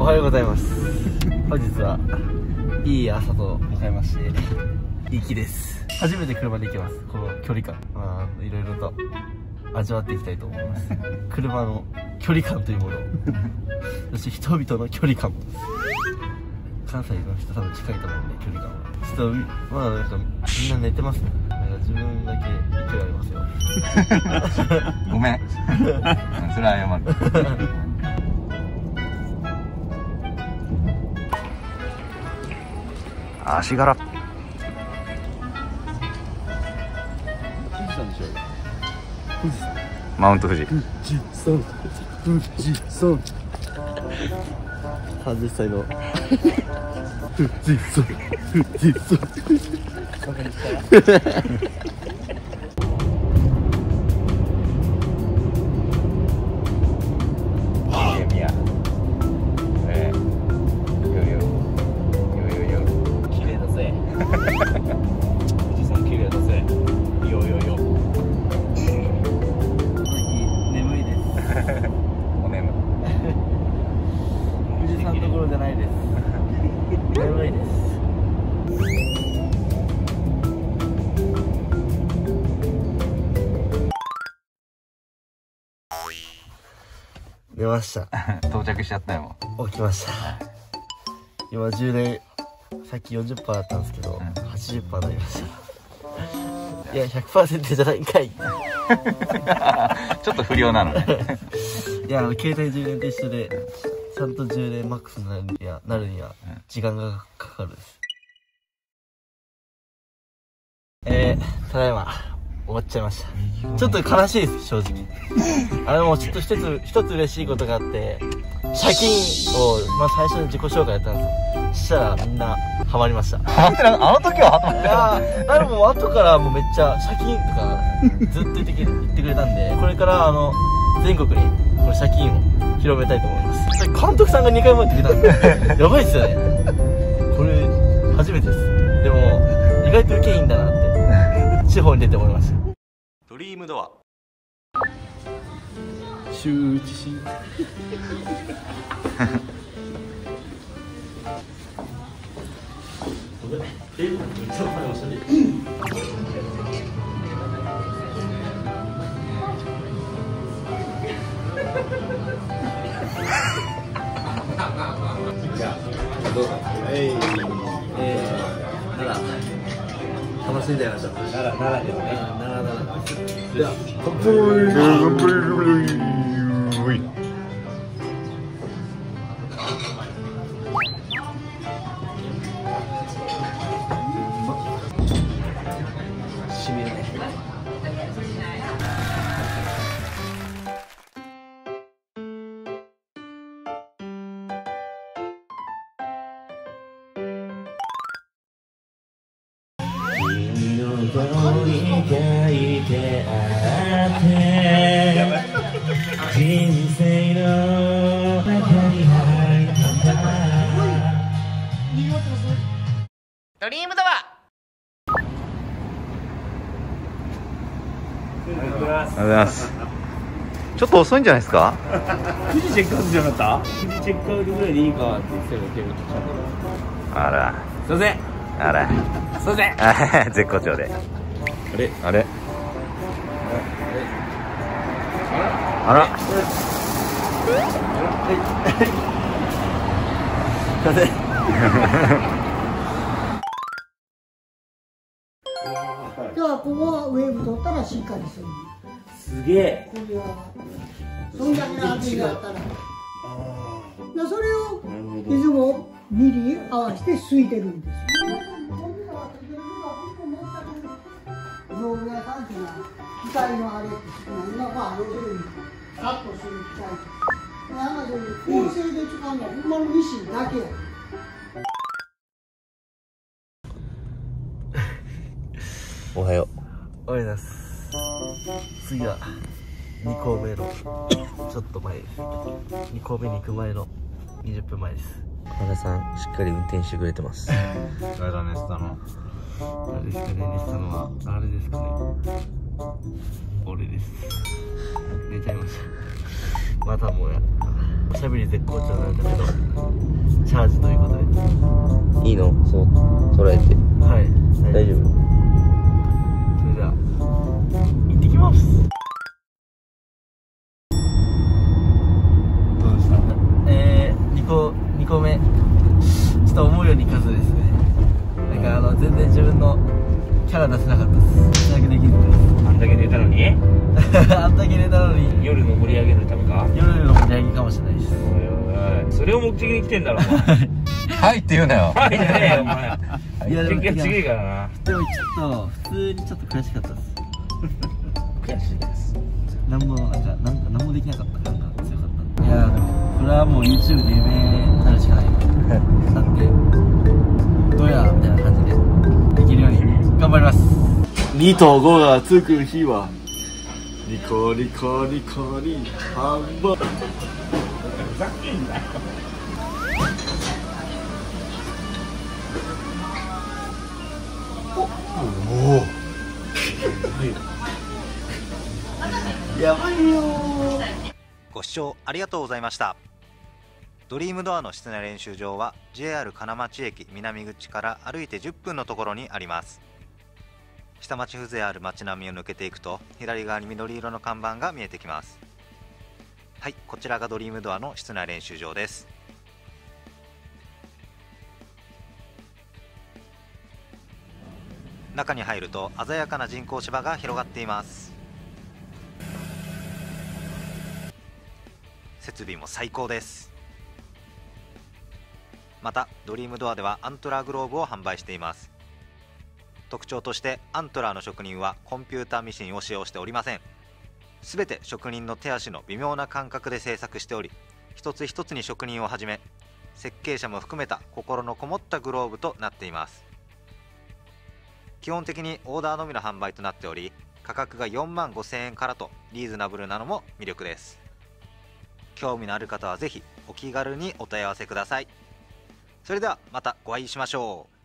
おはようございます。本日はいい朝と迎えまして行きです。初めて車で行きます。この距離感、いろいろと味わっていきたいと思います。車の距離感というものをそして人々の距離感も、関西の人多分近いと思うんで、距離感はちょっとまだなんかみんな寝てますね。自分だけ勢いありますよ。ごめん。それは謝る。足柄。富士山でしょ。富士山。マウント富士。富士山。富士山。30歳の。富士山。富士山。富士山どころじゃないです。眠いです。出ました。到着しちゃったよ。起きました。今10年、さっき 40% だったんですけど、80% になりました。いや、100% じゃないんかい。ちょっと不良なのね。いや、携帯充電と一緒で、ちゃんと充電マックスになるには、時間がかかるです。ただいま。終わっちゃいました。ちょっと悲しいです、正直。あれもちょっと一つ嬉しいことがあって、借金を、最初に自己紹介やったんです。そしたらみんなハマりました。ハマってなかった。あの時はハマってなかった。でも後からもうめっちゃ借金とかずっと言ってくれたんで、これから全国にこの借金を広めたいと思います。監督さんが2回も言ってくれたんです。やばいっすよね、これ初めてです。でも意外とウケいいんだなって地方に出ておりました。ドリームドア。周知し。じゃあどうぞ。楽しんじゃいましょう。奈良でもね。じゃあ、乾杯。しみるね。人生の中に入ったんだ。ドリームドア。ありがとうございます。ちょっと遅いんじゃないですか。9時チェックアウトじゃなかった。9時チェックアウトぐらいでいいかって言ってたけど、あらすいません。あらすいません。絶好調で。あれあら、ではここはウェーブ取ったらしっかりする。すげえ。そんだけの味があったら、それをいつもミリ合わせてすいてるんですよ。機械のあれ、今はあれでカットする機械、なんかそういう構成で使うのはほんまのミシンだけや。おはよう。おはようございます。次は2校目のちょっと前、2校目に行く前の20分前です。岡田さん、しっかり運転してくれてます。誰だねしたの。誰ですかねしたのは、あれですかね、俺です。寝ちゃいました。またもやおしゃべり絶好調なんだけど、ャージということでいいの、そう捉えて。はい、大丈夫。それでは行ってきます。どうでした？2個目ちょっと思うようにいかずですね。なんか全然自分のキャラ出せなかったです。全くできずです。あんだけ寝たのにあんだけ寝たのに。夜の盛り上げるためか。夜の盛り上げかもしれないです。それを目的に来てんだろ。はいって言うなよ。はいじゃねえよお前。いやでもちげえからな。でもちょっと普通にちょっと悔しかったです。悔しいです。なんもできなかった感が強かった。いやでもこれはもう YouTube で有名になるしかない。だってどうやみたいな感じでできるように頑張ります。2と5がつく日はニコニコニコニハンバーグ。ふざけんなよ。おおやばいよ。ご視聴ありがとうございました。ドリームドアの室内練習場は JR 金町駅南口から歩いて10分のところにあります。下町風情ある町並みを抜けていくと左側に緑色の看板が見えてきます。はい、こちらがドリームドアの室内練習場です。中に入ると鮮やかな人工芝が広がっています。設備も最高です。またドリームドアではアントラーグローブを販売しています。特徴としてアントラーの職人はコンピューターミシンを使用しておりません。すべて職人の手足の微妙な感覚で制作しており、一つ一つに職人をはじめ設計者も含めた心のこもったグローブとなっています。基本的にオーダーのみの販売となっており、価格が4万5,000円からとリーズナブルなのも魅力です。興味のある方はぜひお気軽にお問い合わせください。それではまたお会いしましょう。